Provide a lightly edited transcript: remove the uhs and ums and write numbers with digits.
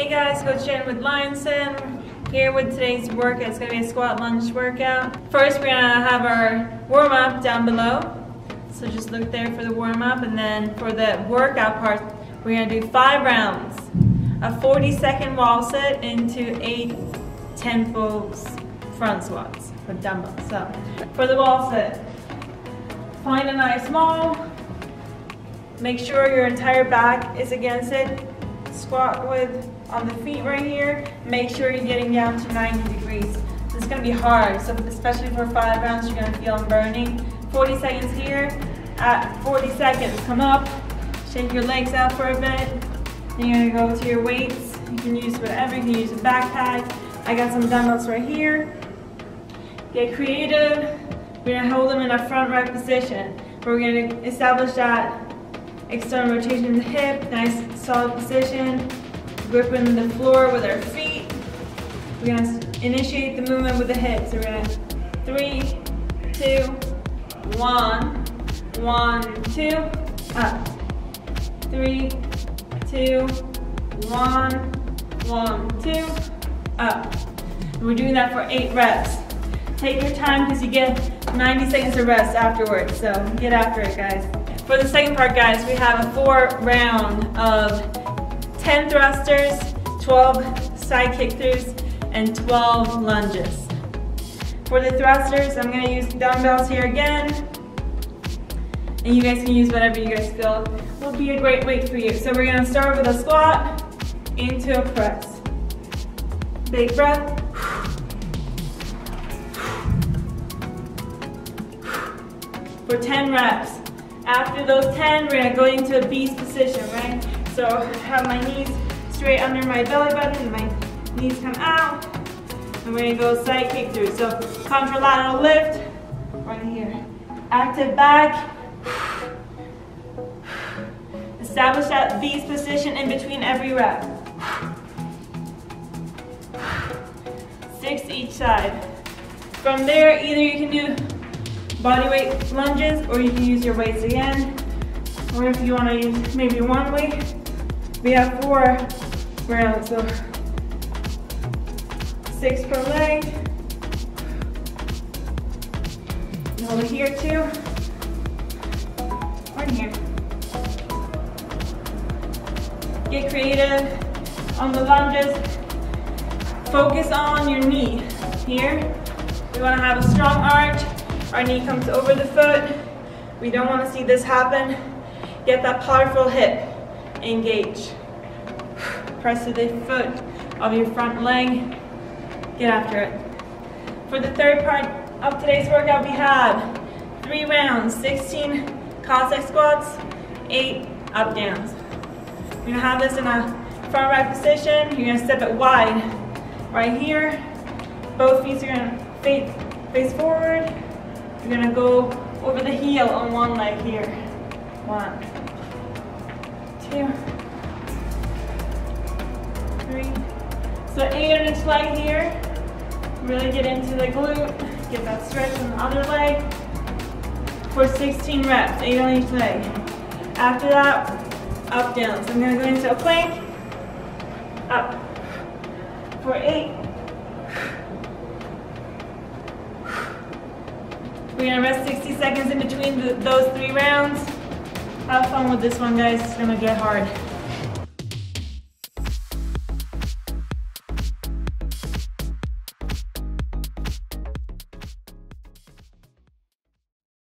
Hey guys, Coach Jen with Lions Den. Here with today's workout. It's going to be a squat lunge workout. First we're going to have our warm up down below. So just look there for the warm up, and then for the workout part we're going to do 5 rounds. A 40-second wall sit into 8 10 folds front squats with dumbbells. So for the wall sit, find a nice wall. Make sure your entire back is against it. Squat with on the feet right here. Make sure you're getting down to 90 degrees. This is going to be hard, so especially for 5 rounds, you're going to feel them burning. 40 seconds here. At 40 seconds, come up, shake your legs out for a bit. Then you're going to go to your weights. You can use whatever. You can use a backpack. I got some dumbbells right here. Get creative. We're going to hold them in a front right position. We're going to establish that external rotation of the hip, nice solid position, gripping the floor with our feet. We're going to initiate the movement with the hips. So we're going to 3, 2, 1, 1, 2, up. 3, 2, 1, 1, 2, up. And we're doing that for 8 reps. Take your time because you get 90 seconds of rest afterwards, so get after it, guys. For the second part, guys, we have a 4 round of 10 thrusters, 12 side kick throughs, and 12 lunges. For the thrusters, I'm going to use dumbbells here again, and you guys can use whatever you guys feel will be a great weight for you. So we're going to start with a squat into a press. Big breath. For 10 reps. After those 10, we're going to go into a beast position, right? So I have my knees straight under my belly button, my knees come out, and we're going to go side kick through. So contralateral lift, right here. Active back. Establish that beast position in between every rep. 6 each side. From there, either you can do body weight lunges, or you can use your weights again, or if you want to use maybe one weight. We have 4 rounds, so 6 per leg. And hold it here too, or here. Get creative on the lunges. Focus on your knee here. We want to have a strong arch. Our knee comes over the foot. We don't want to see this happen. Get that powerful hip. Engage. Press to the foot of your front leg. Get after it. For the third part of today's workout, we have 3 rounds, 16 Cossack squats, 8 up downs. You're gonna have this in a front right position. You're gonna step it wide right here. Both feet are gonna face forward. You're going to go over the heel on one leg here. 1, 2, 3. So 8 on each leg here. Really get into the glute. Get that stretch on the other leg. For 16 reps, 8 on each leg. After that, up down. So I'm going to go into a plank. Up. For 8. We're going to rest 60 seconds in between those 3 rounds. Have fun with this one, guys. It's going to get hard.